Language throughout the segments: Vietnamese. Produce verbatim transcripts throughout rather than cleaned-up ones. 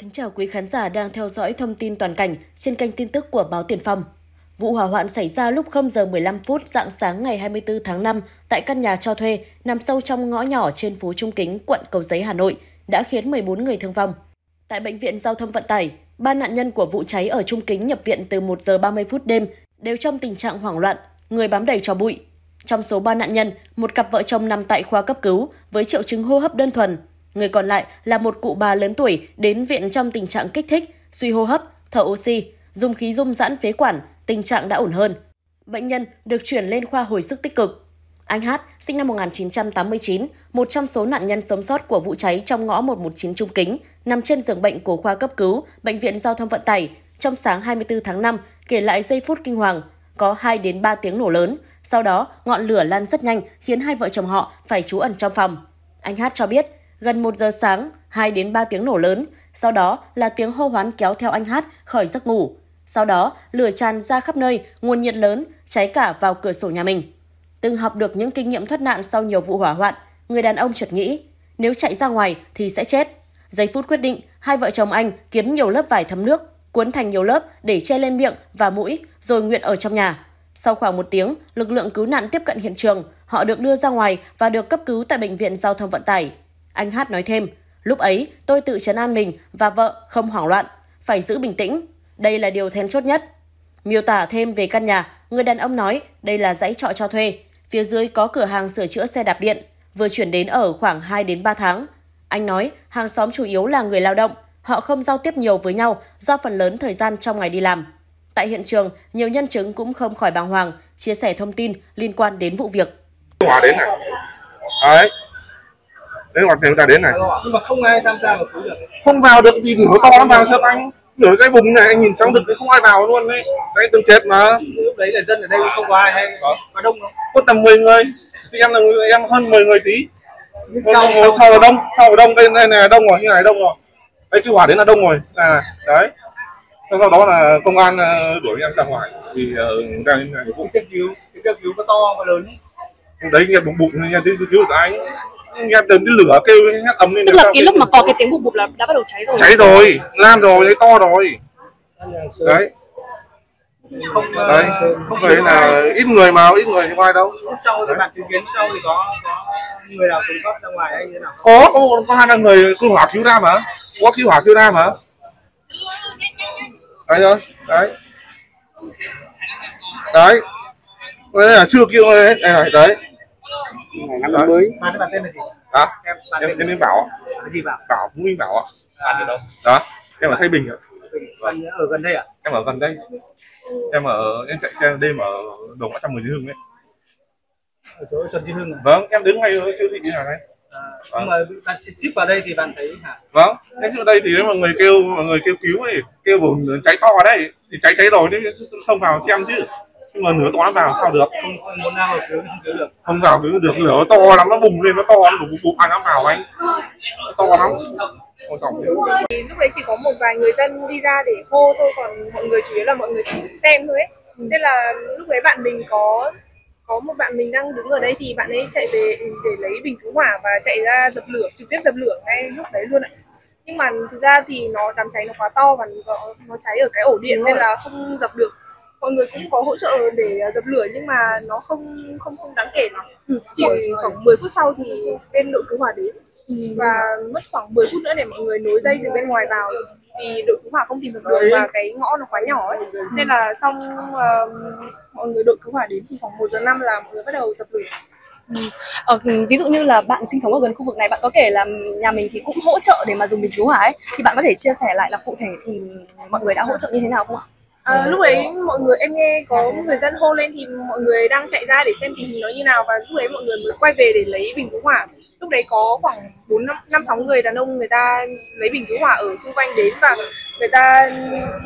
Kính chào quý khán giả đang theo dõi thông tin toàn cảnh trên kênh tin tức của Báo Tiền Phong. Vụ hỏa hoạn xảy ra lúc không giờ mười lăm phút rạng sáng ngày hai mươi tư tháng năm tại căn nhà cho thuê nằm sâu trong ngõ nhỏ trên phố Trung Kính, quận Cầu Giấy, Hà Nội đã khiến mười bốn người thương vong. Tại Bệnh viện Giao thông Vận tải, ba nạn nhân của vụ cháy ở Trung Kính nhập viện từ một giờ ba mươi phút đêm đều trong tình trạng hoảng loạn, người bám đầy tro bụi. Trong số ba nạn nhân, một cặp vợ chồng nằm tại khoa cấp cứu với triệu chứng hô hấp đơn thuần. Người còn lại là một cụ bà lớn tuổi đến viện trong tình trạng kích thích, suy hô hấp, thở oxy, dùng khí rung giãn phế quản, tình trạng đã ổn hơn. Bệnh nhân được chuyển lên khoa hồi sức tích cực. Anh Hát, sinh năm một nghìn chín trăm tám mươi chín, một trong số nạn nhân sống sót của vụ cháy trong ngõ một một chín Trung Kính, nằm trên giường bệnh của khoa cấp cứu, Bệnh viện Giao thông Vận tải, trong sáng hai mươi tư tháng năm, kể lại giây phút kinh hoàng, có hai đến ba tiếng nổ lớn. Sau đó, ngọn lửa lan rất nhanh khiến hai vợ chồng họ phải trú ẩn trong phòng. Anh Hát cho biết, gần một giờ sáng, hai đến ba tiếng nổ lớn, sau đó là tiếng hô hoán kéo theo anh Hát khỏi giấc ngủ. Sau đó, lửa tràn ra khắp nơi, nguồn nhiệt lớn, cháy cả vào cửa sổ nhà mình. Từng học được những kinh nghiệm thoát nạn sau nhiều vụ hỏa hoạn, người đàn ông chợt nghĩ, nếu chạy ra ngoài thì sẽ chết. Giây phút quyết định, hai vợ chồng anh kiếm nhiều lớp vải thấm nước, cuốn thành nhiều lớp để che lên miệng và mũi, rồi nguyện ở trong nhà. Sau khoảng một tiếng, lực lượng cứu nạn tiếp cận hiện trường, họ được đưa ra ngoài và được cấp cứu tại Bệnh viện Giao thông Vận tải. Anh Hát nói thêm, lúc ấy tôi tự trấn an mình và vợ không hoảng loạn, phải giữ bình tĩnh. Đây là điều then chốt nhất. Miêu tả thêm về căn nhà, người đàn ông nói đây là dãy trọ cho thuê. Phía dưới có cửa hàng sửa chữa xe đạp điện, vừa chuyển đến ở khoảng hai đến ba tháng. Anh nói hàng xóm chủ yếu là người lao động, họ không giao tiếp nhiều với nhau do phần lớn thời gian trong ngày đi làm. Tại hiện trường, nhiều nhân chứng cũng không khỏi bàng hoàng, chia sẻ thông tin liên quan đến vụ việc. Hỏa đến này. Đấy. Đấy còn người ta đến này. Nhưng mà không ai tham gia vào cứu được. Không vào được vì lửa to lắm vào thơm anh. Lửa cái bùng này anh nhìn sáng được không ai vào luôn đấy. Đấy từng chết mà. Lúc đấy là dân ở đây không có ai hay có có đông không? Có tầm mười người. Thì em là người em hơn mười người tí. Sau sau, sau là đông, sau là đông đây này, này đông rồi, như này đông rồi. Đấy chứ hỏa đến là đông rồi. À đấy. Sau đó là công an đuổi em ra ngoài thì uh, ra đến này cũng cấp cứu, cái cấp cứu nó to và lớn. Đấy nghe bụng bụng nghe tiếng cứu của anh. Nghe từng cái lửa kêu hét ầm lên. Tức là cái lúc mà có cái tiếng bụp bụp là đã bắt đầu cháy rồi. Cháy rồi, lam rồi, đấy to rồi. Đấy. Không, đấy, không phải là ít người mà, ít người thì ngoài đâu. Sau thì bạn chứng kiến sau thì có có người nào sống sót ra ngoài anh thế nào? Có, có có hai người cứu hỏa cứu ra mà. Có cứu hỏa cứu ra mà. Đấy rồi, đấy. Đấy. Đấy là chưa kêu đấy, đấy. đấy. Ngắn đó. Mới. Bạn cái bản tên là gì? Đó. Em em em bảo. Cái gì bảo? Bảo Vũ Minh Bảo ạ. Bạn ở đâu? Đó. Em ở Thái Bình ạ. Bạn ở gần đây ạ? À? Em ở gần đây. Em ở em chạy xe đêm ở đường một trăm mười chín Hưng đấy. Ở chỗ Trần Vĩ Hưng. Vâng, em đến ngay ở siêu thị nhà này. À, vâng. Nhưng mà bạn ship vào đây thì bạn thấy hả? Vâng. Em ở đây thì mọi người kêu mọi người kêu cứu ấy, kêu bùng cháy to ở đây thì cháy cháy rồi đấy xông vào xem chứ. Nhưng mà nửa toán vào sao được, không, không muốn nào cứu được, không vào cứu được, lửa to lắm, nó bùng lên, nó to lắm, bụng bụng ăn nó vào anh, nó to lắm. Lúc đấy chỉ có một vài người dân đi ra để hô thôi, còn mọi người chủ yếu là mọi người chỉ xem thôi ấy. Nên là lúc đấy bạn mình có có một bạn mình đang đứng ở đây thì bạn ấy chạy về để lấy bình cứu hỏa và chạy ra dập lửa, trực tiếp dập lửa ngay lúc đấy luôn ạ. Nhưng mà thực ra thì nó đám cháy nó quá to và nó cháy ở cái ổ điện nên là không dập được. Mọi người cũng có hỗ trợ để dập lửa nhưng mà nó không không không đáng kể lắm. Ừ, chỉ khoảng mười phút sau thì bên đội cứu hỏa đến ừ. và mất khoảng mười phút nữa để mọi người nối dây từ bên ngoài vào vì đội cứu hỏa không tìm được đường và cái ngõ nó quá nhỏ ấy. Nên là xong uh, mọi người đội cứu hỏa đến thì khoảng một giờ năm là mọi người bắt đầu dập lửa. Ừ. Ờ, ví dụ như là bạn sinh sống ở gần khu vực này, bạn có kể là nhà mình thì cũng hỗ trợ để mà dùng bình cứu hỏa ấy, thì bạn có thể chia sẻ lại là cụ thể thì mọi người đã hỗ trợ như thế nào không ạ? À, lúc ấy mọi người em nghe có người dân hô lên thì mọi người đang chạy ra để xem tình hình nó như nào và lúc ấy mọi người mới quay về để lấy bình cứu hỏa. Lúc đấy có khoảng bốn năm sáu người đàn ông người ta lấy bình cứu hỏa ở xung quanh đến và người ta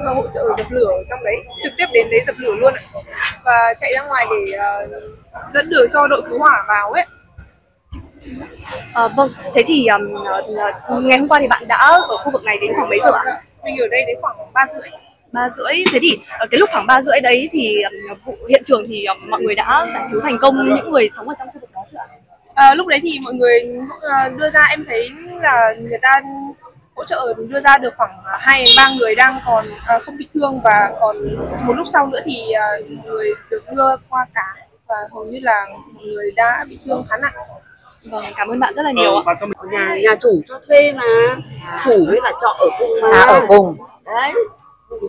hỗ trợ dập lửa ở trong đấy, trực tiếp đến đấy dập lửa luôn ạ. Và chạy ra ngoài để uh, dẫn đường cho đội cứu hỏa vào ấy. À, vâng, thế thì um, ngày hôm qua thì bạn đã ở khu vực này đến khoảng mấy giờ ạ? Mình ở đây đến khoảng ba rưỡi. Ba rưỡi, thế thì cái lúc khoảng ba rưỡi đấy thì vụ hiện trường thì mọi người đã giải cứu thành công những người sống ở trong khu vực đó chưa ạ? À, lúc đấy thì mọi người đưa ra em thấy là người ta hỗ trợ đưa ra được khoảng hai đến ba người đang còn à, không bị thương, và còn một lúc sau nữa thì người được đưa qua cá và hầu như là người đã bị thương khá nặng. Vâng, cảm ơn bạn rất là nhiều ạ. Ừ, nhà, nhà chủ cho thuê mà, chủ với là trọ ở cùng mà. À, ở cùng. Đấy.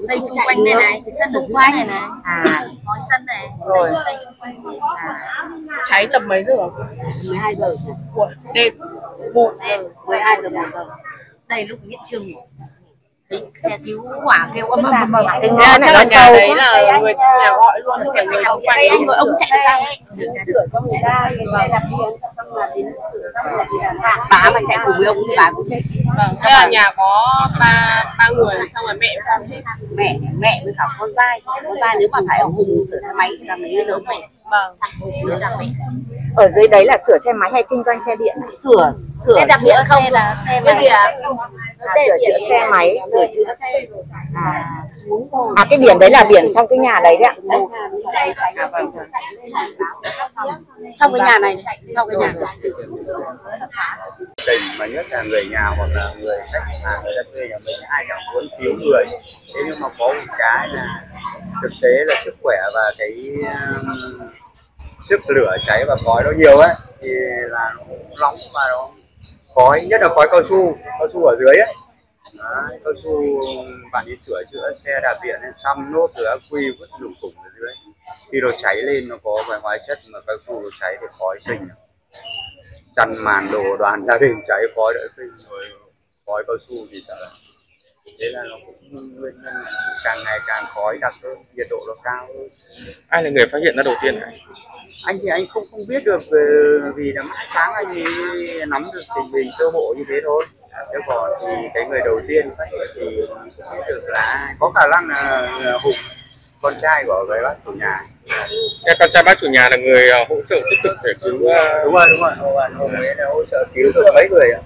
Xây chung quanh này này, cái sân xung quanh này này. À, nói sân này. Rồi. Xây chung quanh này. À. Cháy tầm mấy giờ? mười hai giờ. Buổi đêm. Buổi đêm. mười hai giờ một giờ. Đây lúc hiện trường. Xe cứu hỏa kêu âm ầm ầm. Chắc là nhà đấy là người nhà gọi luôn cả người xung quanh. Ông chạy ra sửa cho người ta, người ta xong là đến sửa xong là thì là bá mà chạy cùng với ông thì bá cũng chết. Vâng, thế là nhà có ba ba người, xong rồi mẹ con chết. Mẹ mẹ với cả con trai, con trai nếu mà phải ở hùng sửa xe máy thì là mấy đứa mẹ. Vâng. Ở dưới đấy là sửa xe máy hay kinh doanh xe điện? Sửa sửa xe đạp điện không? Là xe máy. À, sửa chữa xe máy, sửa chữa xe. À, à cái biển đấy là biển trong cái nhà đấy đấy ạ. Sau cái nhà này, sau cái nhà này. Đây mà nhất là người nhà hoặc là người khách hàng người ta thuê nhà mình ai cả muốn cứu người. Thế nhưng mà có một cái là thực tế là sức khỏe và cái um, sức lửa cháy và khói nó nhiều ấy thì là nó nóng và nó khói, nhất là khói cao su, cao su ở dưới ấy. Đấy, cao su bạn đi sửa chữa xe đạp điện xăm nốt rồi ác quy vứt lủng củng ở dưới. Khi nó cháy lên nó có vài hóa chất mà cao su nó cháy thì khói kinh. Chăn màn đồ đoàn gia đình cháy khói đỡ kinh rồi khói cao su thì sợ lắm. Thế là nó cũng nguyên nhân càng ngày càng khói đặc hơn, nhiệt độ nó cao hơn. Ai là người phát hiện ra đầu tiên này? Anh thì anh không không biết được về, vì là mãi sáng anh mới nắm được tình hình sơ bộ như thế thôi. Thế còn thì cái người đầu tiên phát hiện thì không biết được là ai. Có khả năng là Hùng, con trai của người bác chủ nhà. Cái con trai bác chủ nhà là người hỗ trợ tích cực để cứu. Đúng rồi, đúng rồi. Hùng ấy là hỗ trợ cứu được mấy người ạ.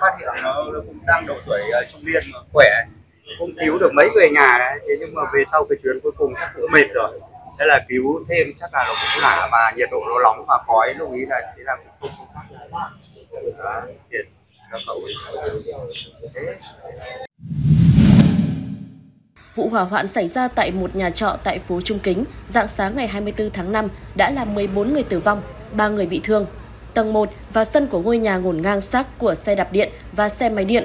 Phát hiện nó cũng đang độ tuổi trung niên mà khỏe, cũng cứu được mấy người nhà đấy. Thế nhưng mà về sau cái chuyến cuối cùng chắc cũng mệt rồi, thế là cứu thêm chắc là nó cũng là mà nhiệt độ nó nóng và khói lưu ý là thế là cũng không phát hiện các cậu ấy. Vụ hỏa hoạn xảy ra tại một nhà trọ tại phố Trung Kính rạng sáng ngày hai mươi tư tháng năm đã làm mười bốn người tử vong, ba người bị thương. Tầng một và sân của ngôi nhà ngổn ngang xác của xe đạp điện và xe máy điện.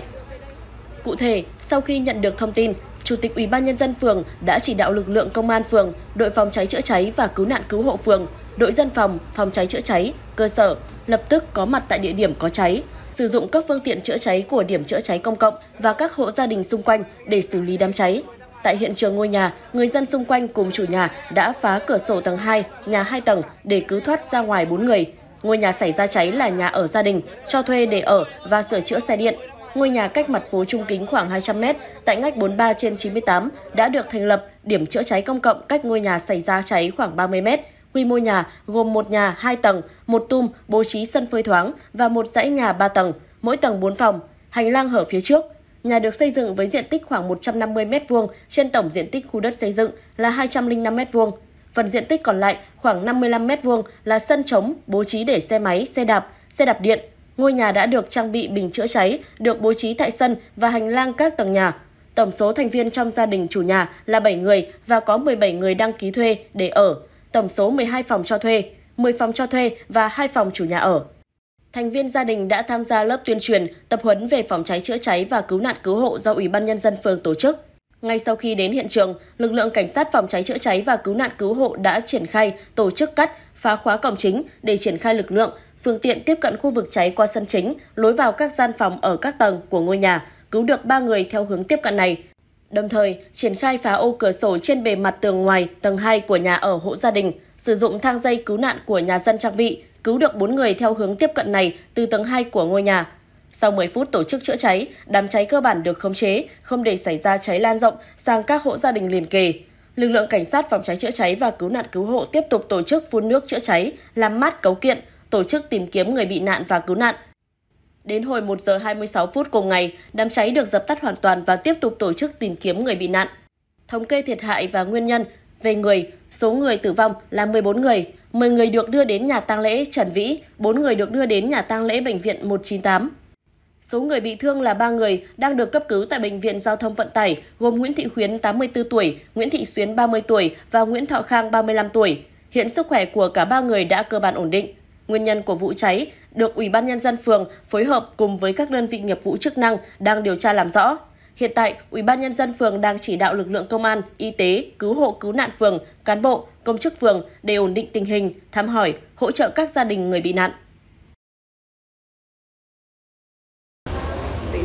Cụ thể, sau khi nhận được thông tin, Chủ tịch Ủy ban nhân dân phường đã chỉ đạo lực lượng công an phường, đội phòng cháy chữa cháy và cứu nạn cứu hộ phường, đội dân phòng, phòng cháy chữa cháy cơ sở lập tức có mặt tại địa điểm có cháy, sử dụng các phương tiện chữa cháy của điểm chữa cháy công cộng và các hộ gia đình xung quanh để xử lý đám cháy. Tại hiện trường ngôi nhà, người dân xung quanh cùng chủ nhà đã phá cửa sổ tầng hai, nhà hai tầng để cứu thoát ra ngoài bốn người. Ngôi nhà xảy ra cháy là nhà ở gia đình, cho thuê để ở và sửa chữa xe điện. Ngôi nhà cách mặt phố Trung Kính khoảng hai trăm mét, tại ngách bốn mươi ba trên chín mươi tám, đã được thành lập điểm chữa cháy công cộng cách ngôi nhà xảy ra cháy khoảng ba mươi mét. Quy mô nhà gồm một nhà hai tầng, một tum bố trí sân phơi thoáng và một dãy nhà ba tầng, mỗi tầng bốn phòng, hành lang hở phía trước. Nhà được xây dựng với diện tích khoảng một trăm năm mươi mét vuông trên tổng diện tích khu đất xây dựng là hai trăm lẻ năm mét vuông. Phần diện tích còn lại khoảng năm mươi lăm mét vuông là sân trống bố trí để xe máy, xe đạp, xe đạp điện. Ngôi nhà đã được trang bị bình chữa cháy, được bố trí tại sân và hành lang các tầng nhà. Tổng số thành viên trong gia đình chủ nhà là bảy người và có mười bảy người đăng ký thuê để ở. Tổng số mười hai phòng cho thuê, mười phòng cho thuê và hai phòng chủ nhà ở. Thành viên gia đình đã tham gia lớp tuyên truyền, tập huấn về phòng cháy chữa cháy và cứu nạn cứu hộ do Ủy ban nhân dân phường tổ chức. Ngay sau khi đến hiện trường, lực lượng cảnh sát phòng cháy chữa cháy và cứu nạn cứu hộ đã triển khai tổ chức cắt, phá khóa cổng chính để triển khai lực lượng, phương tiện tiếp cận khu vực cháy qua sân chính, lối vào các gian phòng ở các tầng của ngôi nhà, cứu được ba người theo hướng tiếp cận này. Đồng thời, triển khai phá ô cửa sổ trên bề mặt tường ngoài tầng hai của nhà ở hộ gia đình, sử dụng thang dây cứu nạn của nhà dân trang bị, cứu được bốn người theo hướng tiếp cận này từ tầng hai của ngôi nhà. Sau mười phút tổ chức chữa cháy, đám cháy cơ bản được khống chế, không để xảy ra cháy lan rộng sang các hộ gia đình liền kề. Lực lượng cảnh sát phòng cháy chữa cháy và cứu nạn cứu hộ tiếp tục tổ chức phun nước chữa cháy, làm mát cấu kiện, tổ chức tìm kiếm người bị nạn và cứu nạn. Đến hồi một giờ hai mươi sáu phút cùng ngày, đám cháy được dập tắt hoàn toàn và tiếp tục tổ chức tìm kiếm người bị nạn. Thống kê thiệt hại và nguyên nhân, về người, số người tử vong là mười bốn người, mười người được đưa đến nhà tang lễ Trần Vĩ, bốn người được đưa đến nhà tang lễ Bệnh viện một chín tám. Số người bị thương là ba người đang được cấp cứu tại Bệnh viện Giao thông Vận tải, gồm Nguyễn Thị Khuyến tám mươi tư tuổi, Nguyễn Thị Xuyến ba mươi tuổi và Nguyễn Thọ Khang ba mươi lăm tuổi. Hiện sức khỏe của cả ba người đã cơ bản ổn định. Nguyên nhân của vụ cháy được Ủy ban Nhân dân phường phối hợp cùng với các đơn vị nghiệp vụ chức năng đang điều tra làm rõ. Hiện tại, Ủy ban Nhân dân phường đang chỉ đạo lực lượng công an, y tế, cứu hộ cứu nạn phường, cán bộ, công chức phường để ổn định tình hình, thăm hỏi, hỗ trợ các gia đình người bị nạn.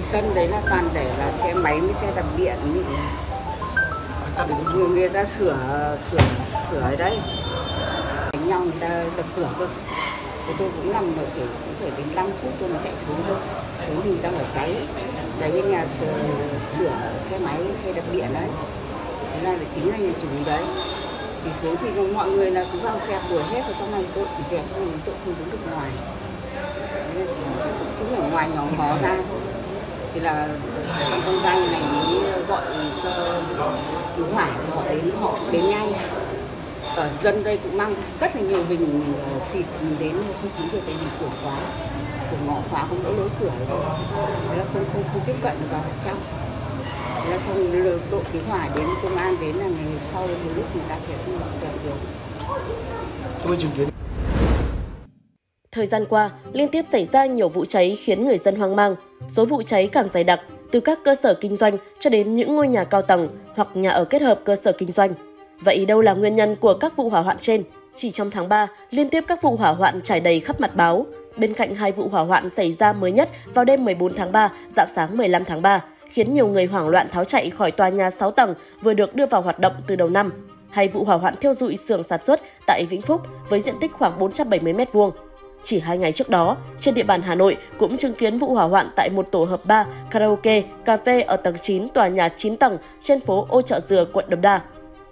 Sân đấy là toàn để là xe máy với xe đạp điện, người người ta sửa sửa sửa ở đây đánh nhau, người ta đập cửa cơ. Thì tôi cũng nằm được thì cũng phải đến năm phút tôi mới chạy xuống thôi. Đúng thì đang ở cháy cháy bên nhà sửa, sửa xe máy xe đạp điện đấy, thế là chính là nhà chủ đấy. Thì xuống thì mọi người là cứ vào dẹp đuổi hết, và trong này tôi chỉ dẹp trong này, tôi không đứng được ngoài, nên là cũng ở ngoài nhỏ ngó ra thôi. Thì là trong công gia này mới gọi cho cứu hỏa, họ đến họ đến ngay. Ở dân đây cũng mang rất là nhiều bình xịt đến, không cứu được cái gì của khóa, của ngõ khóa không có lối cửa rồi, thế là không không không tiếp cận vào trong. Thế là xong đội cứu hỏa đến, công an đến là ngày sau một lúc người ta sẽ không dọn dẹp được. Tôi chứng kiến. Thời gian qua, liên tiếp xảy ra nhiều vụ cháy khiến người dân hoang mang. Số vụ cháy càng dày đặc, từ các cơ sở kinh doanh cho đến những ngôi nhà cao tầng hoặc nhà ở kết hợp cơ sở kinh doanh. Vậy đâu là nguyên nhân của các vụ hỏa hoạn trên? Chỉ trong tháng ba, liên tiếp các vụ hỏa hoạn trải đầy khắp mặt báo. Bên cạnh hai vụ hỏa hoạn xảy ra mới nhất vào đêm mười bốn tháng ba, rạng sáng mười lăm tháng ba, khiến nhiều người hoảng loạn tháo chạy khỏi tòa nhà sáu tầng vừa được đưa vào hoạt động từ đầu năm. Hay vụ hỏa hoạn thiêu rụi xưởng sản xuất tại Vĩnh Phúc với diện tích khoảng bốn trăm bảy mươi mét vuông. Chỉ hai ngày trước đó, trên địa bàn Hà Nội cũng chứng kiến vụ hỏa hoạn tại một tổ hợp bar, karaoke, cà phê ở tầng chín tòa nhà chín tầng trên phố Ô Chợ Dừa, quận Đống Đa.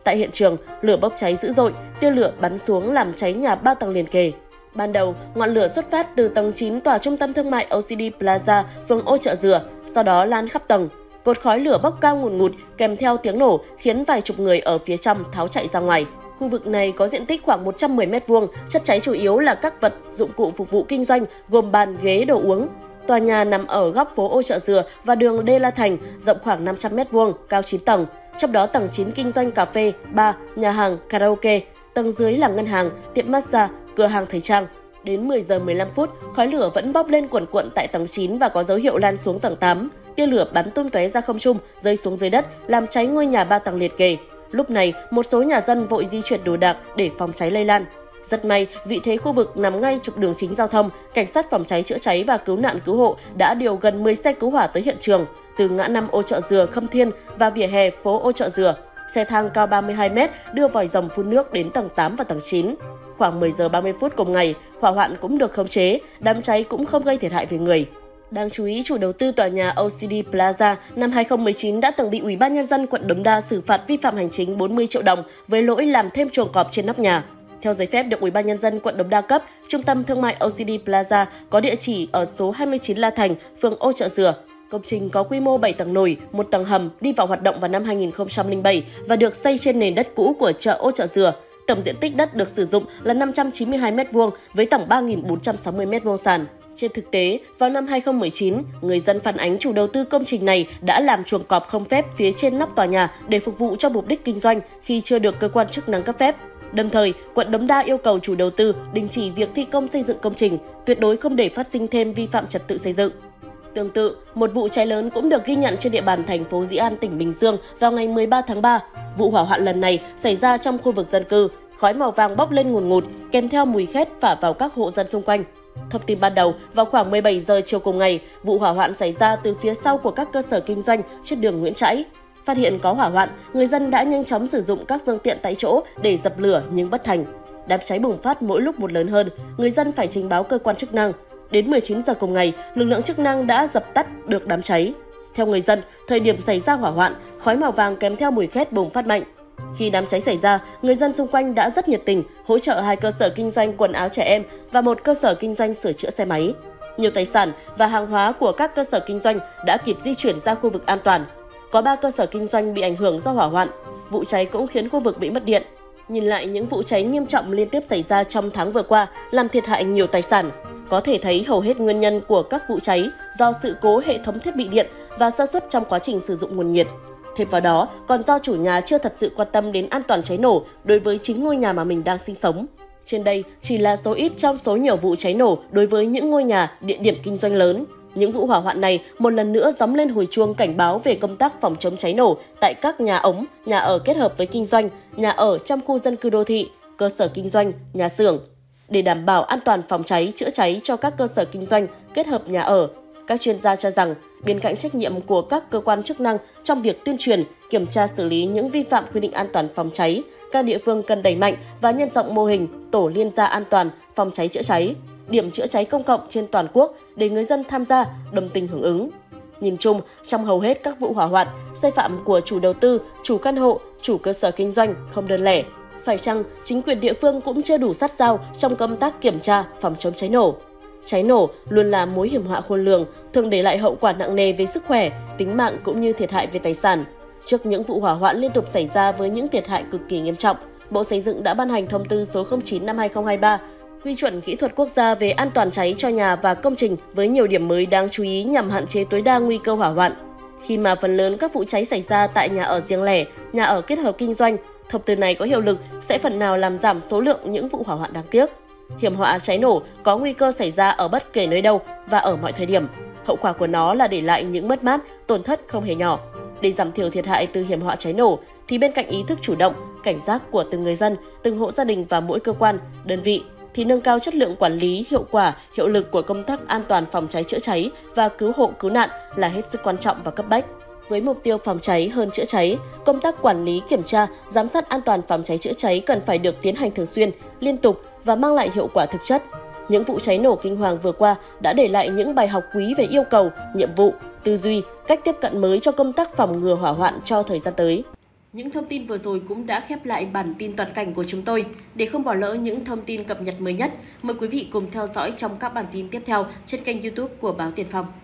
Tại hiện trường, lửa bốc cháy dữ dội, tia lửa bắn xuống làm cháy nhà ba tầng liền kề. Ban đầu, ngọn lửa xuất phát từ tầng chín tòa trung tâm thương mại O C D Plaza, phường Ô Chợ Dừa, sau đó lan khắp tầng. Cột khói lửa bốc cao ngùn ngụt kèm theo tiếng nổ khiến vài chục người ở phía trong tháo chạy ra ngoài. Khu vực này có diện tích khoảng một trăm mười mét vuông, chất cháy chủ yếu là các vật, dụng cụ phục vụ kinh doanh gồm bàn, ghế, đồ uống. Tòa nhà nằm ở góc phố Ô Chợ Dừa và đường Đê La Thành, rộng khoảng năm trăm mét vuông, cao chín tầng. Trong đó tầng chín kinh doanh cà phê, bar, nhà hàng, karaoke, tầng dưới là ngân hàng, tiệm massage, cửa hàng thời trang. Đến mười giờ mười lăm phút, khói lửa vẫn bốc lên cuồn cuộn tại tầng chín và có dấu hiệu lan xuống tầng tám. Tia lửa bắn tung tóe ra không trung, rơi xuống dưới đất, làm cháy ngôi nhà ba tầng liệt kề. Lúc này, một số nhà dân vội di chuyển đồ đạc để phòng cháy lây lan. Rất may, vị thế khu vực nằm ngay trục đường chính giao thông, cảnh sát phòng cháy chữa cháy và cứu nạn cứu hộ đã điều gần mười xe cứu hỏa tới hiện trường, từ ngã năm Ô Chợ Dừa, Khâm Thiên và vỉa hè phố Ô Chợ Dừa. Xe thang cao ba mươi hai mét đưa vòi rồng phun nước đến tầng tám và tầng chín. Khoảng mười giờ ba mươi phút cùng ngày, hỏa hoạn cũng được khống chế, đám cháy cũng không gây thiệt hại về người. Đáng chú ý, chủ đầu tư tòa nhà O C D Plaza năm hai nghìn không trăm mười chín đã từng bị Ủy ban Nhân dân quận Đống Đa xử phạt vi phạm hành chính bốn mươi triệu đồng với lỗi làm thêm chuồng cọp trên nóc nhà. Theo giấy phép được Ủy ban Nhân dân quận Đống Đa cấp, trung tâm thương mại O C D Plaza có địa chỉ ở số hai mươi chín La Thành, phường Ô Chợ Dừa. Công trình có quy mô bảy tầng nổi, một tầng hầm, đi vào hoạt động vào năm hai nghìn không trăm lẻ bảy và được xây trên nền đất cũ của chợ Ô Chợ Dừa. Tổng diện tích đất được sử dụng là năm trăm chín mươi hai mét vuông với tổng ba nghìn bốn trăm sáu mươi mét vuông sàn. Trên thực tế, vào năm hai nghìn không trăm mười chín, người dân phản ánh chủ đầu tư công trình này đã làm chuồng cọp không phép phía trên nóc tòa nhà để phục vụ cho mục đích kinh doanh khi chưa được cơ quan chức năng cấp phép. Đồng thời, quận Đống Đa yêu cầu chủ đầu tư đình chỉ việc thi công xây dựng công trình, tuyệt đối không để phát sinh thêm vi phạm trật tự xây dựng. Tương tự, một vụ cháy lớn cũng được ghi nhận trên địa bàn thành phố Dĩ An, tỉnh Bình Dương vào ngày mười ba tháng ba. Vụ hỏa hoạn lần này xảy ra trong khu vực dân cư, khói màu vàng bốc lên ngùn ngụt kèm theo mùi khét phả vào các hộ dân xung quanh. Thông tin ban đầu, vào khoảng mười bảy giờ chiều cùng ngày, vụ hỏa hoạn xảy ra từ phía sau của các cơ sở kinh doanh trên đường Nguyễn Trãi. Phát hiện có hỏa hoạn, người dân đã nhanh chóng sử dụng các phương tiện tại chỗ để dập lửa nhưng bất thành. Đám cháy bùng phát mỗi lúc một lớn hơn, người dân phải trình báo cơ quan chức năng. Đến mười chín giờ cùng ngày, lực lượng chức năng đã dập tắt được đám cháy. Theo người dân, thời điểm xảy ra hỏa hoạn, khói màu vàng kèm theo mùi khét bùng phát mạnh. Khi đám cháy xảy ra, người dân xung quanh đã rất nhiệt tình hỗ trợ hai cơ sở kinh doanh quần áo trẻ em và một cơ sở kinh doanh sửa chữa xe máy. Nhiều tài sản và hàng hóa của các cơ sở kinh doanh đã kịp di chuyển ra khu vực an toàn. Có ba cơ sở kinh doanh bị ảnh hưởng do hỏa hoạn. vụ cháy cũng khiến khu vực bị mất điện. Nhìn lại những vụ cháy nghiêm trọng liên tiếp xảy ra trong tháng vừa qua làm thiệt hại nhiều tài sản, có thể thấy hầu hết nguyên nhân của các vụ cháy do sự cố hệ thống thiết bị điện và sơ suất trong quá trình sử dụng nguồn nhiệt. Thêm vào đó, còn do chủ nhà chưa thật sự quan tâm đến an toàn cháy nổ đối với chính ngôi nhà mà mình đang sinh sống. Trên đây chỉ là số ít trong số nhiều vụ cháy nổ đối với những ngôi nhà, địa điểm kinh doanh lớn. Những vụ hỏa hoạn này một lần nữa gióng lên hồi chuông cảnh báo về công tác phòng chống cháy nổ tại các nhà ống, nhà ở kết hợp với kinh doanh, nhà ở trong khu dân cư đô thị, cơ sở kinh doanh, nhà xưởng. Để đảm bảo an toàn phòng cháy, chữa cháy cho các cơ sở kinh doanh kết hợp nhà ở, các chuyên gia cho rằng bên cạnh trách nhiệm của các cơ quan chức năng trong việc tuyên truyền, kiểm tra xử lý những vi phạm quy định an toàn phòng cháy, các địa phương cần đẩy mạnh và nhân rộng mô hình tổ liên gia an toàn phòng cháy chữa cháy, điểm chữa cháy công cộng trên toàn quốc để người dân tham gia đồng tình hưởng ứng. Nhìn chung, trong hầu hết các vụ hỏa hoạn, sai phạm của chủ đầu tư, chủ căn hộ, chủ cơ sở kinh doanh không đơn lẻ. Phải chăng chính quyền địa phương cũng chưa đủ sát sao trong công tác kiểm tra phòng chống cháy nổ? Cháy nổ luôn là mối hiểm họa khôn lường, thường để lại hậu quả nặng nề về sức khỏe, tính mạng cũng như thiệt hại về tài sản. Trước những vụ hỏa hoạn liên tục xảy ra với những thiệt hại cực kỳ nghiêm trọng, Bộ Xây dựng đã ban hành Thông tư số không chín năm hai nghìn không trăm hai mươi ba, quy chuẩn kỹ thuật quốc gia về an toàn cháy cho nhà và công trình với nhiều điểm mới đáng chú ý nhằm hạn chế tối đa nguy cơ hỏa hoạn. Khi mà phần lớn các vụ cháy xảy ra tại nhà ở riêng lẻ, nhà ở kết hợp kinh doanh, thông tư này có hiệu lực sẽ phần nào làm giảm số lượng những vụ hỏa hoạn đáng tiếc. Hiểm họa cháy nổ có nguy cơ xảy ra ở bất kể nơi đâu và ở mọi thời điểm. Hậu quả của nó là để lại những mất mát, tổn thất không hề nhỏ. Để giảm thiểu thiệt hại từ hiểm họa cháy nổ, thì bên cạnh ý thức chủ động, cảnh giác của từng người dân, từng hộ gia đình và mỗi cơ quan, đơn vị, thì nâng cao chất lượng quản lý, hiệu quả, hiệu lực của công tác an toàn phòng cháy chữa cháy và cứu hộ cứu nạn là hết sức quan trọng và cấp bách. Với mục tiêu phòng cháy hơn chữa cháy, công tác quản lý, kiểm tra, giám sát an toàn phòng cháy chữa cháy cần phải được tiến hành thường xuyên, liên tục và mang lại hiệu quả thực chất. Những vụ cháy nổ kinh hoàng vừa qua đã để lại những bài học quý về yêu cầu, nhiệm vụ, tư duy, cách tiếp cận mới cho công tác phòng ngừa hỏa hoạn cho thời gian tới. Những thông tin vừa rồi cũng đã khép lại bản tin toàn cảnh của chúng tôi. Để không bỏ lỡ những thông tin cập nhật mới nhất, mời quý vị cùng theo dõi trong các bản tin tiếp theo trên kênh YouTube của Báo Tiền Phong.